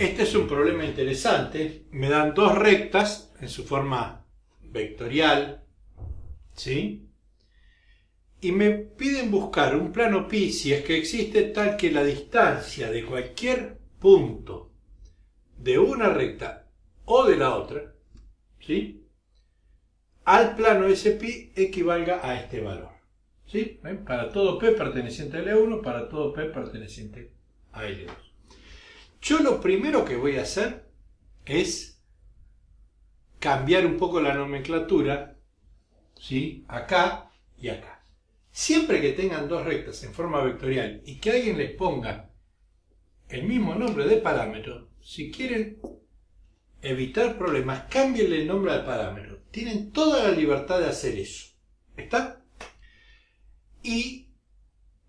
Este es un problema interesante. Me dan dos rectas en su forma vectorial, ¿sí? Y me piden buscar un plano pi, si es que existe, tal que la distancia de cualquier punto de una recta o de la otra, ¿sí?, al plano ese pi equivalga a este valor, ¿sí? ¿Ven? Para todo p perteneciente a L1, para todo p perteneciente a L2. Yo lo primero que voy a hacer es cambiar un poco la nomenclatura, ¿sí?, acá y acá. Siempre que tengan dos rectas en forma vectorial y que alguien les ponga el mismo nombre de parámetro, si quieren evitar problemas, cámbienle el nombre al parámetro. Tienen toda la libertad de hacer eso. ¿Está? Y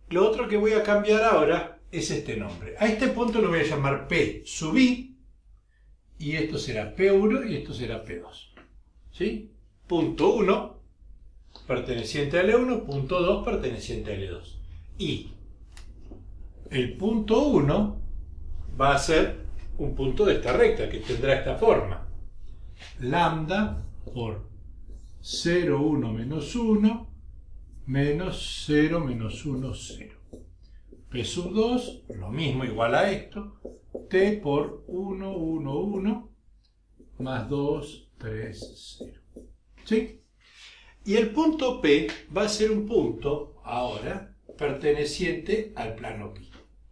lo otro que voy a cambiar ahora es este nombre. A este punto lo voy a llamar P sub i, y esto será P1 y esto será P2. ¿Sí? Punto 1 perteneciente a L1, punto 2 perteneciente a L2. Y el punto 1 va a ser un punto de esta recta, que tendrá esta forma. Lambda por 0, 1, menos 1, menos 0, menos 1, 0. P sub 2, lo mismo, igual a esto. T por 1, 1, 1, más 2, 3, 0. ¿Sí? Y el punto P va a ser un punto, ahora, perteneciente al plano pi.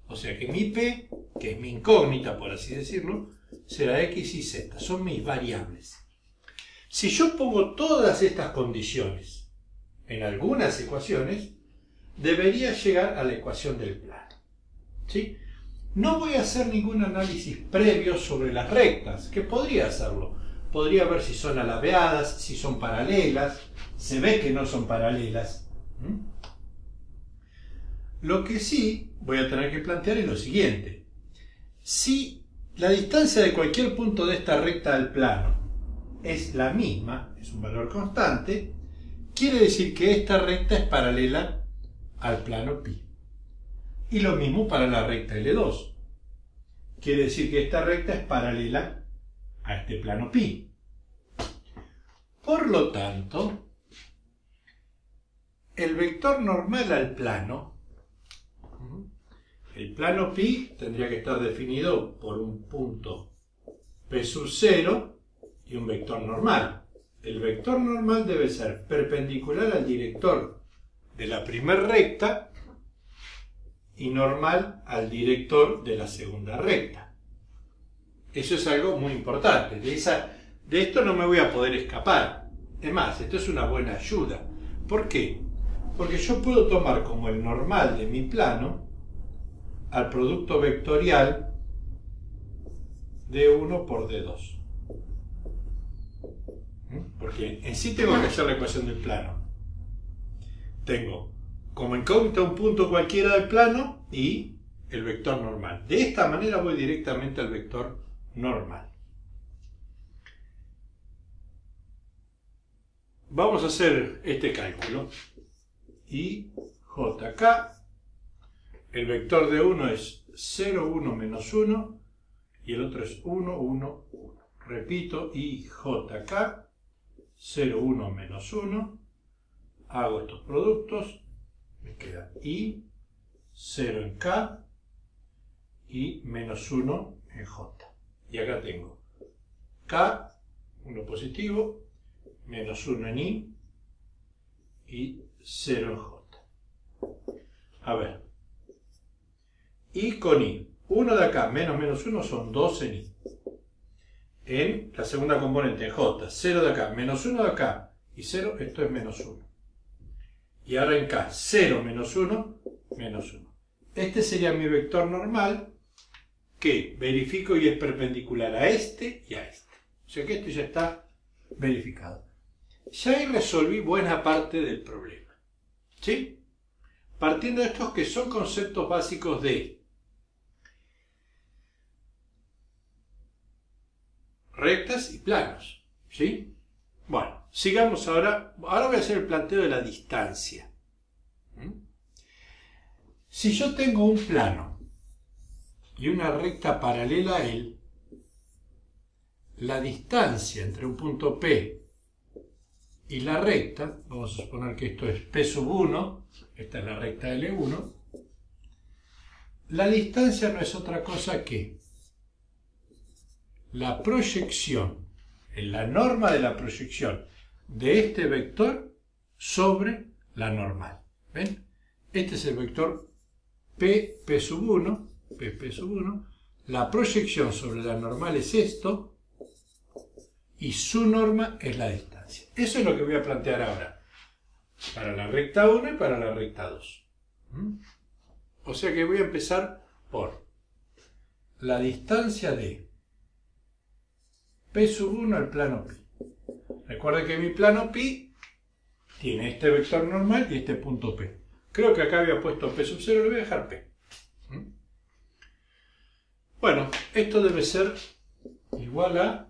O sea que mi P, que es mi incógnita, por así decirlo, será X y Z. Son mis variables. Si yo pongo todas estas condiciones en algunas ecuaciones, debería llegar a la ecuación del plano. ¿Sí? No voy a hacer ningún análisis previo sobre las rectas, que podría hacerlo. Podría ver si son alabeadas, si son paralelas. Se ve que no son paralelas. Lo que sí voy a tener que plantear es lo siguiente. Si la distancia de cualquier punto de esta recta al plano es la misma, es un valor constante, quiere decir que esta recta es paralela al plano pi. Y lo mismo para la recta L2. Quiere decir que esta recta es paralela a este plano pi. Por lo tanto, el vector normal al plano, el plano pi tendría que estar definido por un punto P sub 0 y un vector normal. El vector normal debe ser perpendicular al director de la primera recta y normal al director de la segunda recta. Eso es algo muy importante. De esto no me voy a poder escapar. Es más, esto es una buena ayuda. ¿Por qué? Porque yo puedo tomar como el normal de mi plano al producto vectorial D1 por D2. Porque en sí tengo que hacer la ecuación del plano. Tengo como incógnita un punto cualquiera del plano y el vector normal. De esta manera voy directamente al vector normal. Vamos a hacer este cálculo. Y JK, el vector de 1 es 0, 1, menos 1, y el otro es 1, 1, 1. Repito, y JK, 0, 1, menos 1. Hago estos productos, me queda I, 0 en K, y menos 1 en J. Y acá tengo K, 1 positivo, menos 1 en I, y 0 en J. A ver. I con I. 1 de acá, menos 1, son 2 en I. En la segunda componente, en J. 0 de acá, menos 1 de acá. Y 0, esto es menos 1. Y ahora en K, 0, menos 1, menos 1. Este sería mi vector normal, que verifico y es perpendicular a este y a este. O sea que esto ya está verificado. Ya ahí resolví buena parte del problema. ¿Sí? Partiendo de estos que son conceptos básicos de rectas y planos. ¿Sí? Bueno, sigamos ahora. Ahora voy a hacer el planteo de la distancia. Si yo tengo un plano y una recta paralela a él, la distancia entre un punto P y la recta, vamos a suponer que esto es P1, esta es la recta L1, la distancia no es otra cosa que la proyección, la norma de la proyección de este vector sobre la normal. ¿Ven? Este es el vector P'1, la proyección sobre la normal es esto, y su norma es la distancia. Eso es lo que voy a plantear ahora, para la recta 1 y para la recta 2. ¿Mm? O sea que voy a empezar por la distancia de P'1 al plano pi. Recuerden que mi plano pi tiene este vector normal y este punto P. Creo que acá había puesto P'0, le voy a dejar P. ¿Mm? Bueno, esto debe ser igual a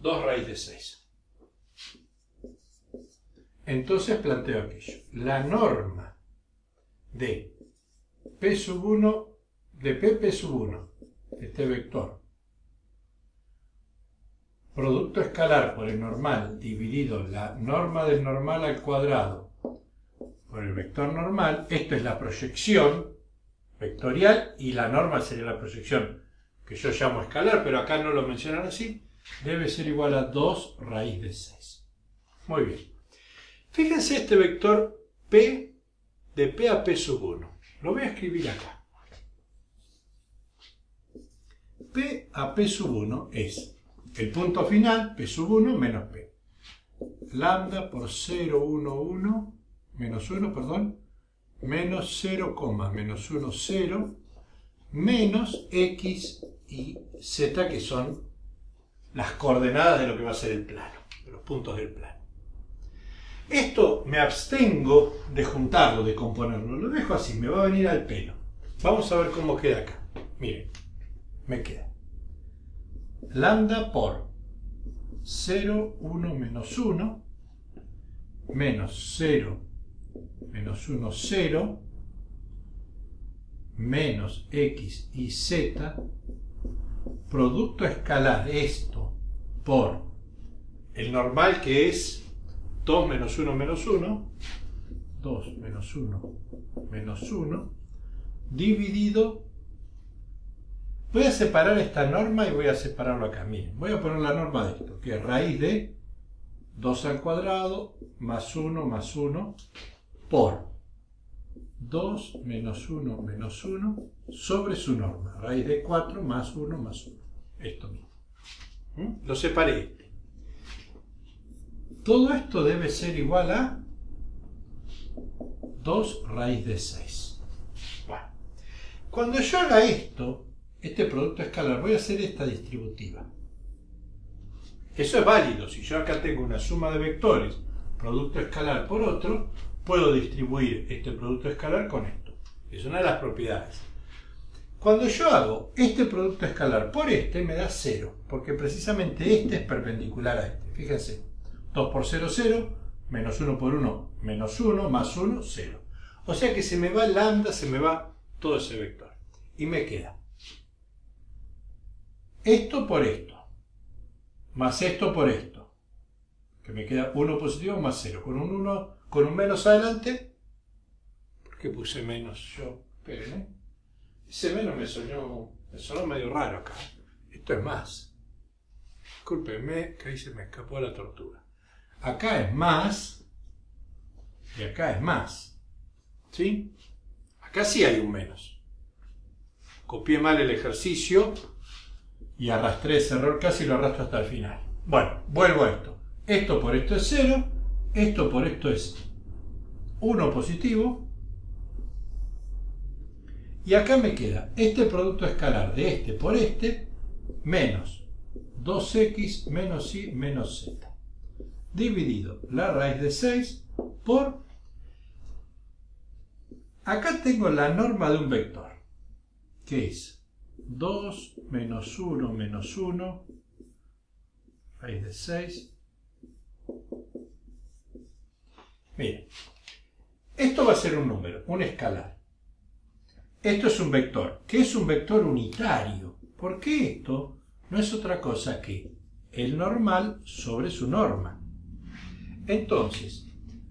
2 raíz de 6. Entonces planteo aquello. La norma de P'1, de P'1, este vector, producto escalar por el normal dividido la norma del normal al cuadrado por el vector normal, esto es la proyección vectorial y la norma sería la proyección que yo llamo escalar, pero acá no lo mencionan así, debe ser igual a 2 raíz de 6. Muy bien. Fíjense este vector P de P a P'1. Lo voy a escribir acá. P a P'1 es el punto final, P'1 menos P. Lambda por 0,11, menos 1, perdón, menos 0, menos 1, 0, menos X y Z, que son las coordenadas de lo que va a ser el plano, de los puntos del plano. Esto me abstengo de juntarlo, de componerlo, lo dejo así, me va a venir al pelo. Vamos a ver cómo queda acá. Miren, me queda lambda por 0, 1, menos 1, menos 0, menos 1, 0, menos x y z, producto escalar de esto por el normal que es 2 menos 1 menos 1, 2 menos 1 menos 1, dividido. Voy a separar esta norma y voy a separarlo acá. Miren, voy a poner la norma de esto, que es raíz de 2 al cuadrado más 1 por 2 menos 1 menos 1 sobre su norma, raíz de 4 más 1 más 1. Esto mismo. ¿Mm? Lo separé. Todo esto debe ser igual a 2 raíz de 6. Bueno. Cuando yo haga esto, este producto escalar, voy a hacer esta distributiva. Eso es válido. Si yo acá tengo una suma de vectores, producto escalar por otro, puedo distribuir este producto escalar con esto. Es una de las propiedades. Cuando yo hago este producto escalar por este, me da 0, porque precisamente este es perpendicular a este. Fíjense, 2 por 0, 0, menos 1 por 1, menos 1, más 1, 0. O sea que se me va lambda, se me va todo ese vector. Y me queda esto por esto, más esto por esto, que me queda 1 positivo más 0, con un 1... con un menos adelante, porque puse menos yo, esperen, ese menos me sonó medio raro acá, esto es más, discúlpenme que ahí se me escapó la tortura, acá es más, y acá es más, ¿sí? Acá sí hay un menos, copié mal el ejercicio, y arrastré ese error, casi lo arrastro hasta el final. Bueno, vuelvo a esto, esto por esto es 0, esto por esto es 1 positivo. Y acá me queda este producto escalar de este por este, menos 2x menos y menos z. Dividido la raíz de 6 por... Acá tengo la norma de un vector, que es 2 menos 1 menos 1, raíz de 6. Miren, esto va a ser un número, un escalar. Esto es un vector, que es un vector unitario. ¿Por qué esto no es otra cosa que el normal sobre su norma. Entonces,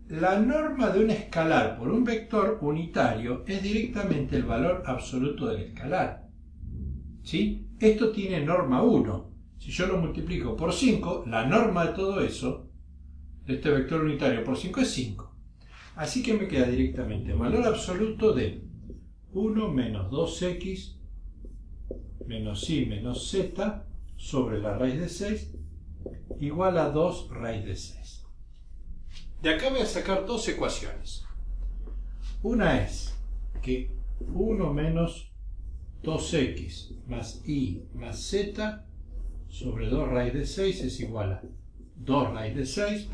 la norma de un escalar por un vector unitario es directamente el valor absoluto del escalar. ¿Sí? Esto tiene norma 1. Si yo lo multiplico por 5, la norma de todo eso, de este vector unitario por 5, es 5. Así que me queda directamente el valor absoluto de 1 menos 2x menos y menos z sobre la raíz de 6 igual a 2 raíz de 6. De acá voy a sacar dos ecuaciones. Una es que 1 menos 2x más y más z sobre 2 raíz de 6 es igual a 2 raíz de 6,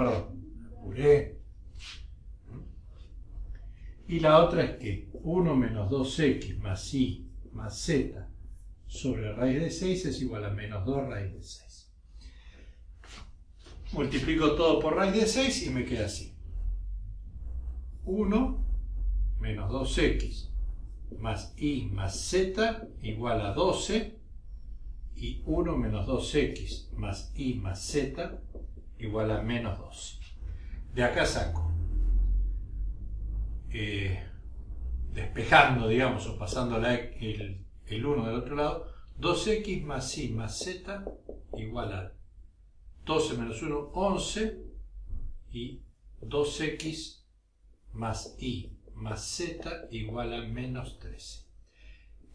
Y la otra es que 1 menos 2x más y más z sobre raíz de 6 es igual a menos 2 raíz de 6. Multiplico todo por raíz de 6 y me queda así. 1 menos 2x más y más z igual a 12 y 1 menos 2x más y más z igual a menos 12. De acá saco, despejando, digamos, o pasando el 1 del otro lado, 2x más y más z igual a 12 menos 1, 11, y 2x más y más z igual a menos 13.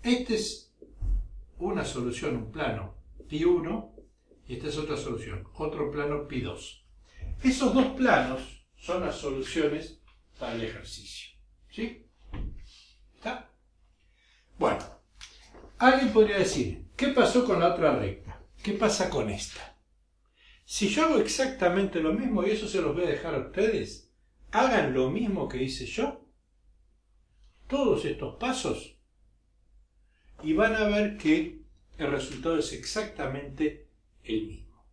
Esta es una solución, un plano pi1, y esta es otra solución, otro plano pi2. Esos dos planos son las soluciones para el ejercicio. ¿Sí? ¿Está? Bueno, alguien podría decir, ¿qué pasó con la otra recta? ¿Qué pasa con esta? Si yo hago exactamente lo mismo, y eso se los voy a dejar a ustedes, hagan lo mismo que hice yo, todos estos pasos, y van a ver que el resultado es exactamente el mismo.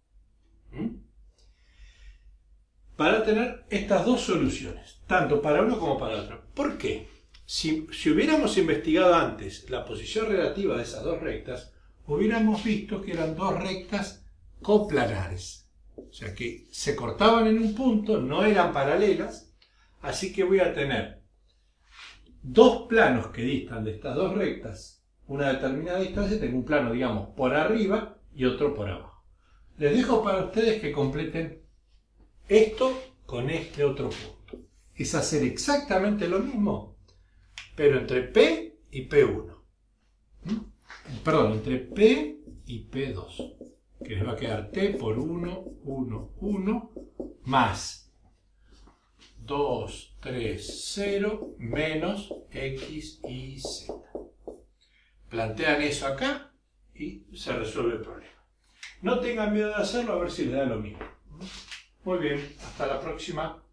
Van a tener estas dos soluciones, tanto para uno como para otro. ¿Por qué? Si hubiéramos investigado antes la posición relativa de esas dos rectas, hubiéramos visto que eran dos rectas coplanares. O sea que se cortaban en un punto, no eran paralelas, así que voy a tener dos planos que distan de estas dos rectas una determinada distancia, tengo un plano, digamos, por arriba y otro por abajo. Les dejo para ustedes que completen esto con este otro punto. Es hacer exactamente lo mismo, pero entre P y P1. Perdón, entre P y P2. Que les va a quedar t por 1, 1, 1, más 2, 3, 0, menos x y z. Plantean eso acá y se resuelve el problema. No tengan miedo de hacerlo, a ver si les da lo mismo. Muy bien, hasta la próxima.